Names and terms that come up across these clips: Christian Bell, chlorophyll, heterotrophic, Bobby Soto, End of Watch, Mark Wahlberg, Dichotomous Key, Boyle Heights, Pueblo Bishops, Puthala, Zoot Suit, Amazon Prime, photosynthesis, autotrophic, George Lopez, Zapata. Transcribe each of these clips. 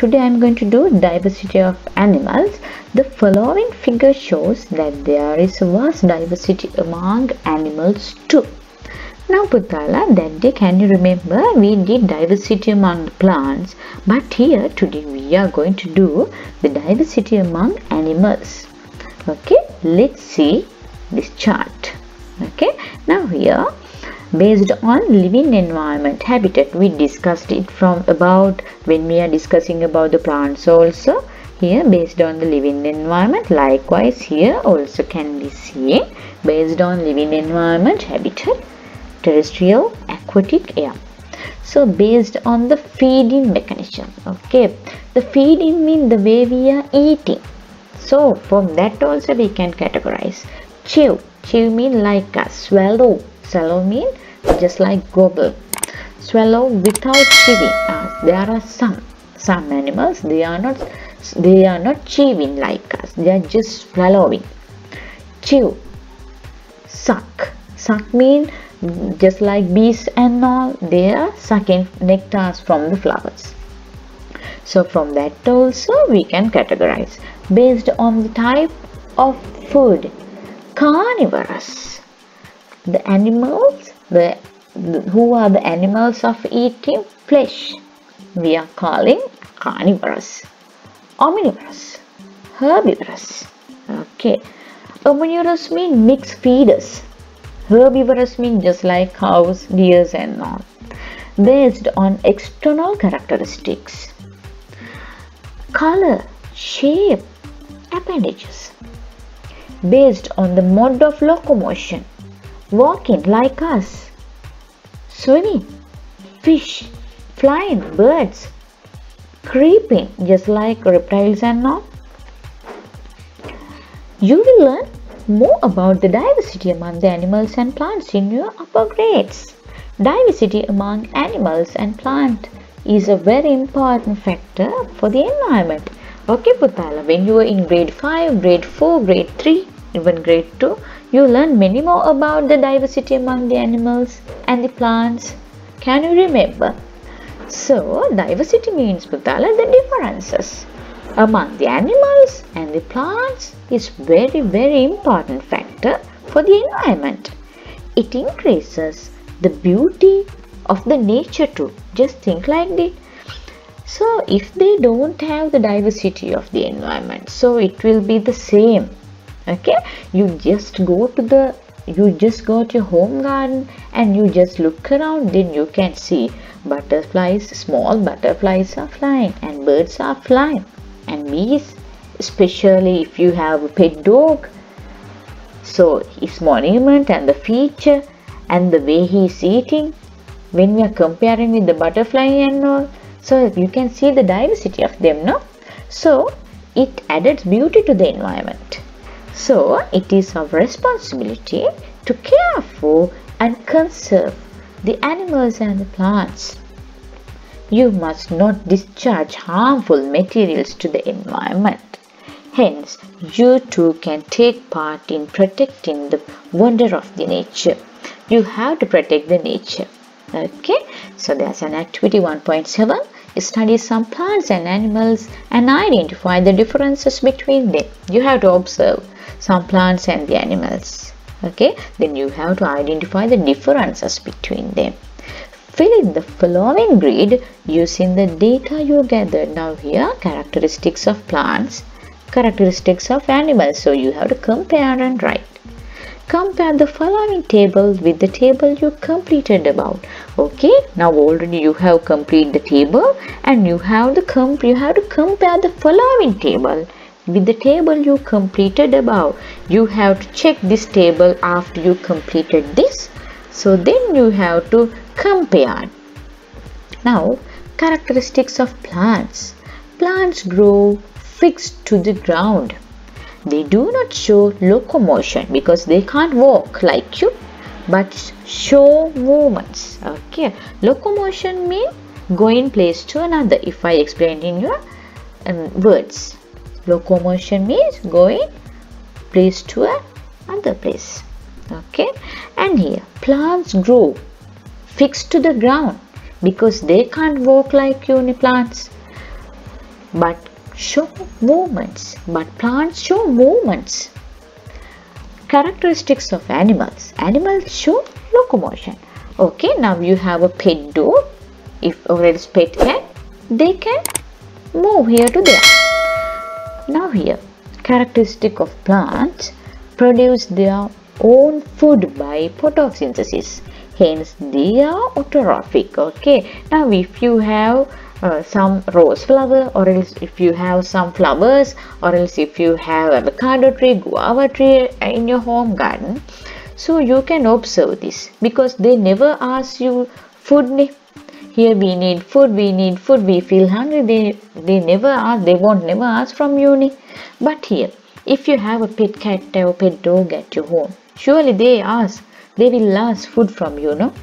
Today I am going to do diversity of animals. The following figure shows that there is vast diversity among animals too. Now Puthala, that day, can you remember, we did diversity among plants, but here today we are going to do the diversity among animals. Okay, let's see this chart. Okay, now here, based on living environment habitat, we discussed it from about when we are discussing about the plants also. Here based on the living environment, likewise here also can be seen based on living environment habitat, terrestrial, aquatic, air. So based on the feeding mechanism, okay, the feeding means the way we are eating. So from that also we can categorize. Chew, chew means like us. Swallow, swallow means just like gobble. Swallow without chewing. There are some animals, they are not chewing like us, they are just swallowing. Chew, suck. Suck means just like bees and all, they are sucking nectars from the flowers. So from that also we can categorize based on the type of food. Carnivorous, the animals who are the animals of eating flesh, we are calling carnivorous. Omnivorous, herbivorous. Okay, omnivorous means mixed feeders. Herbivorous means just like cows, deers and all. Based on external characteristics, color, shape, appendages. Based on the mode of locomotion, walking like us, swimming, fish, flying, birds, creeping just like reptiles and all. You will learn more about the diversity among the animals and plants in your upper grades. Diversity among animals and plants is a very important factor for the environment. Okay Puthala, when you were in grade 5, grade 4, grade 3, even grade 2, you learn many more about the diversity among the animals and the plants. Can you remember? So, diversity means Puthala, the differences among the animals and the plants is very important factor for the environment. It increases the beauty of the nature too. Just think like this. So if they don't have the diversity of the environment, so it will be the same. Okay, you just go to your home garden and you just look around, then you can see butterflies, small butterflies are flying and birds are flying and bees, especially if you have a pet dog. So his monument and the feature and the way he is eating, when we are comparing with the butterfly and all, so you can see the diversity of them, no? So it adds beauty to the environment. So it is our responsibility to care for and conserve the animals and the plants. You must not discharge harmful materials to the environment. Hence, you too can take part in protecting the wonder of the nature. You have to protect the nature. Okay, so there's an activity 1.7. Study some plants and animals and identify the differences between them. You have to observe some plants and the animals. Okay, then you have to identify the differences between them. Fill in the following grid using the data you gathered. Now here, characteristics of plants, characteristics of animals. So you have to compare and write. Compare the following table with the table you completed about. Okay, now already you have completed the table and you have to compare the following table with the table you completed about. You have to check this table after you completed this. So then you have to compare. Now, characteristics of plants. Plants grow fixed to the ground. They do not show locomotion because they can't walk like you, but show movements. Okay, locomotion means going place to another. If I explain in your words, locomotion means going place to another place. Okay, and here plants grow fixed to the ground because they can't walk like you, plants. But plants show movements. Characteristics of animals. Animals show locomotion. Okay, now you have a pet dog. If already pet cat, they can move here to there. Now here, characteristic of plants, produce their own food by photosynthesis. Hence, they are autotrophic. Okay. Now, if you have some rose flower, or else if you have some flowers, or else if you have avocado tree, guava tree in your home garden, so you can observe this, because they never ask you food. Here we need food, we feel hungry. They never ask, they won't never ask from you. But here, if you have a pet cat or pet dog at your home, surely they ask. They will ask food from you, no?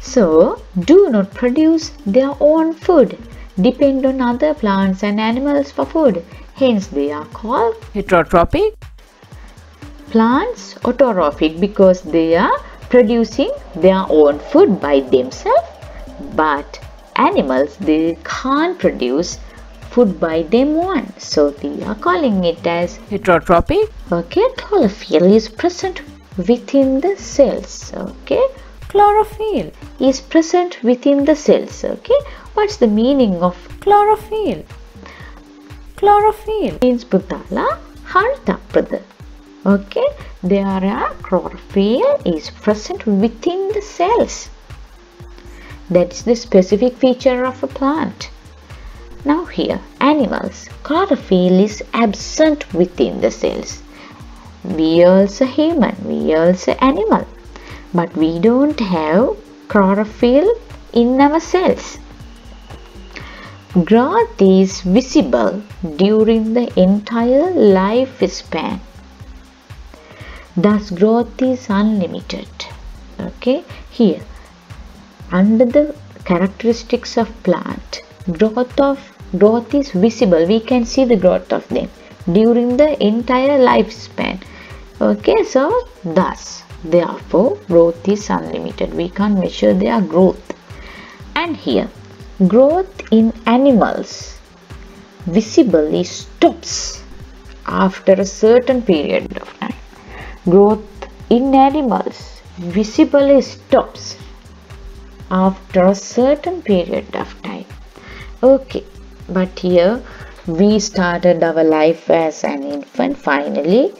So, do not produce their own food. Depend on other plants and animals for food. Hence, they are called heterotrophic. Plants autotrophic because they are producing their own food by themselves. But animals, they can't produce food by them one. So, they are calling it as heterotrophic. Okay, chlorophyll is present within the cells. Okay, chlorophyll is present within the cells. Okay, what's the meaning of chlorophyll? Chlorophyll means putala hartaprada. Okay, there are chlorophyll is present within the cells. That's the specific feature of a plant. Now here, animals, chlorophyll is absent within the cells. We also human, we also animal, but we don't have chlorophyll in our cells. Growth is visible during the entire life span. Thus, growth is unlimited. Okay, here under the characteristics of plant, growth is visible. We can see the growth of them during the entire lifespan. Okay, so thus, therefore, growth is unlimited. We can't measure their growth. And here, growth in animals visibly stops after a certain period of time. Growth in animals visibly stops after a certain period of time. Okay, but here we started our life as an infant, finally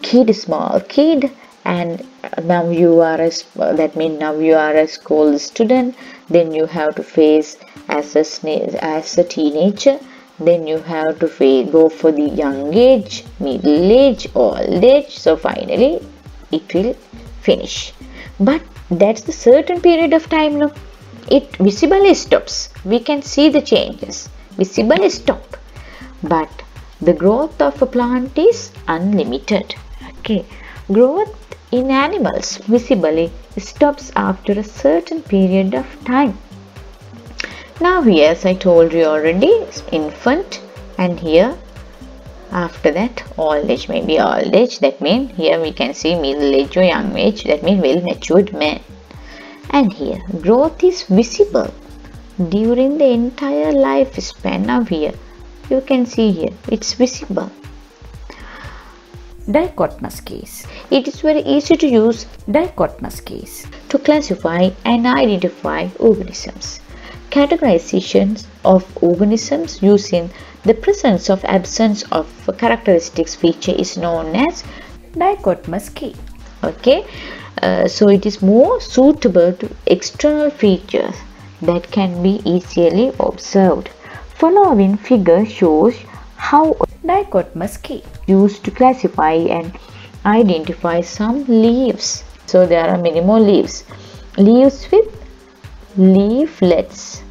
kid, small kid, and now you are a school student. Then you have to face as a teenager. Then you have to go for the young age, middle age, old age. So finally it will finish. But that's the certain period of time. No, it visibly stops. We can see the changes. Visibly stop, but the growth of a plant is unlimited. Okay, growth in animals visibly stops after a certain period of time. Now here, as I told you already, infant, and here after that old age, maybe old age, that means here we can see middle age or young age, that means well matured man. And here growth is visible during the entire lifespan of here. You can see here, it's visible. Dichotomous keys. It is very easy to use dichotomous keys to classify and identify organisms. Categorizations of organisms using the presence or absence of characteristics feature is known as dichotomous key. Okay, so it is more suitable to external features that can be easily observed. Following figure shows how dichotomous key used to classify and identify some leaves. So there are many more leaves. Leaves with leaflets.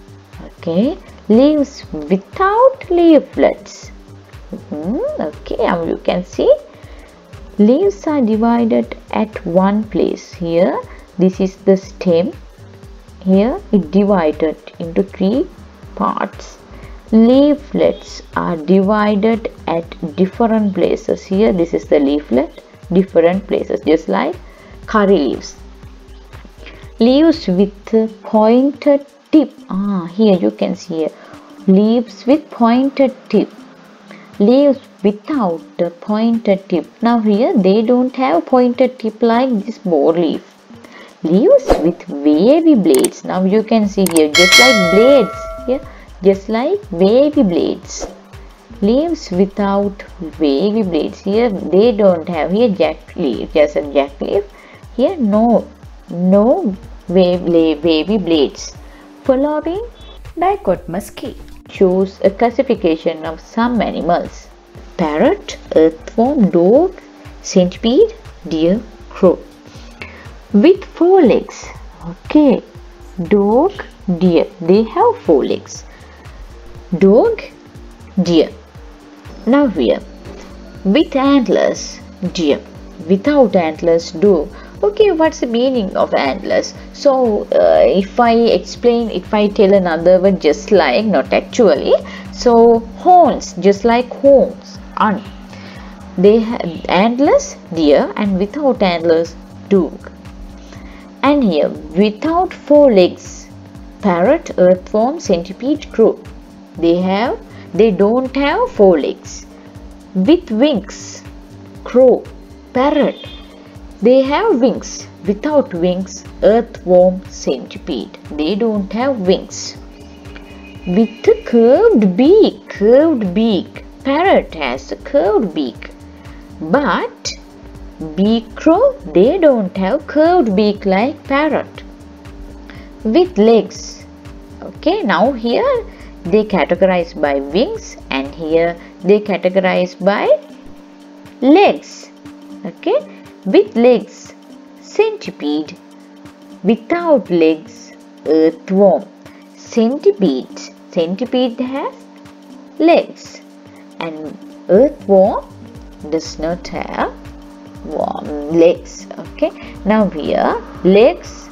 Okay. Leaves without leaflets. Okay. And you can see leaves are divided at one place. Here, this is the stem. Here it divided into three parts. Leaflets are divided at different places. Here this is the leaflet, different places, just like curry leaves. Leaves with pointed tip. Here you can see leaves with pointed tip, leaves without a pointed tip. Now here they don't have pointed tip like this boar leaf. Leaves with wavy blades. Now you can see here just like blades, here just like wavy blades. Leaves without wavy blades, here they don't have. Here jack leaf, just a jack leaf. Here no wavy blades. Following dichotomous key. Choose a classification of some animals: parrot, earthworm, dog, centipede, deer, crow. With 4 legs. Okay, dog, deer, they have 4 legs. Dog, deer. Now here, with antlers, deer. Without antlers, dog. Okay, what's the meaning of antlers? So if I tell another word, just like, not actually. So horns, just like horns, aren't they? Antlers, deer, and without antlers, dog. And here, without 4 legs, parrot, earthworm, centipede, crow. They don't have 4 legs. With wings, crow, parrot. They have wings. Without wings, earthworm, centipede. They don't have wings. With a curved beak. Parrot has a curved beak. But beak crow, they don't have curved beak like parrot. With legs. Okay, now here they categorize by wings, and here they categorize by legs. Okay. With legs, centipede. Without legs, earthworm. Centipede has legs, and earthworm does not have legs. Okay, now here legs,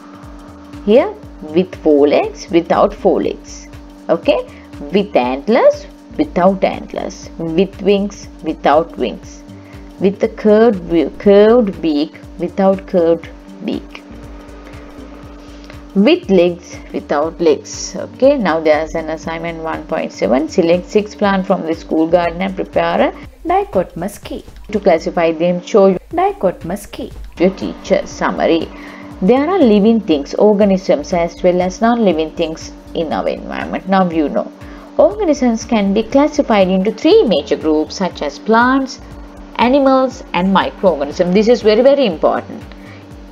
here with 4 legs, without 4 legs. Okay, with antlers, without antlers, with wings, without wings. With a curved beak, without curved beak. With legs, without legs. Okay, now there's an assignment 1.7. Select 6 plants from the school garden and prepare a dichotomous key. To classify them, show your dichotomous key. Your teacher summary. There are living things, organisms, as well as non-living things in our environment. Now you know. Organisms can be classified into 3 major groups, such as plants, animals, and microorganisms. This is very, very important.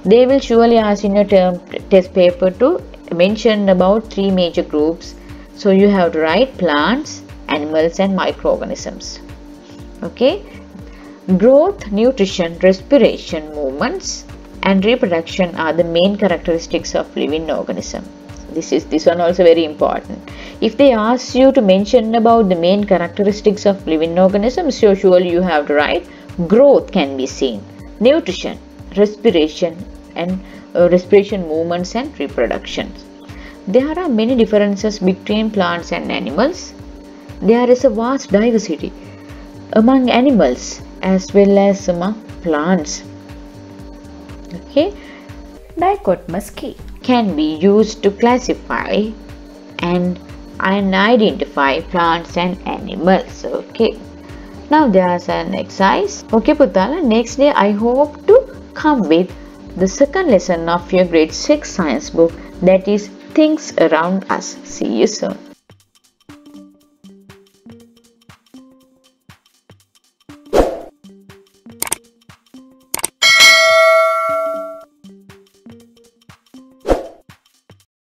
They will surely ask in your term test paper to mention about 3 major groups. So you have to write plants, animals, and microorganisms. Okay, growth, nutrition, respiration, movements, and reproduction are the main characteristics of living organism. This one also very important. If they ask you to mention about the main characteristics of living organisms, so surely you have to write growth can be seen, nutrition, respiration, movements, and reproductions. There are many differences between plants and animals. There is a vast diversity among animals as well as among plants. Okay, dichotomous key can be used to classify and identify plants and animals. Okay, now there's an exercise. Okay, Puthala, next day I hope to come with the 2nd lesson of your grade 6 science book, that is Things Around Us. See you soon.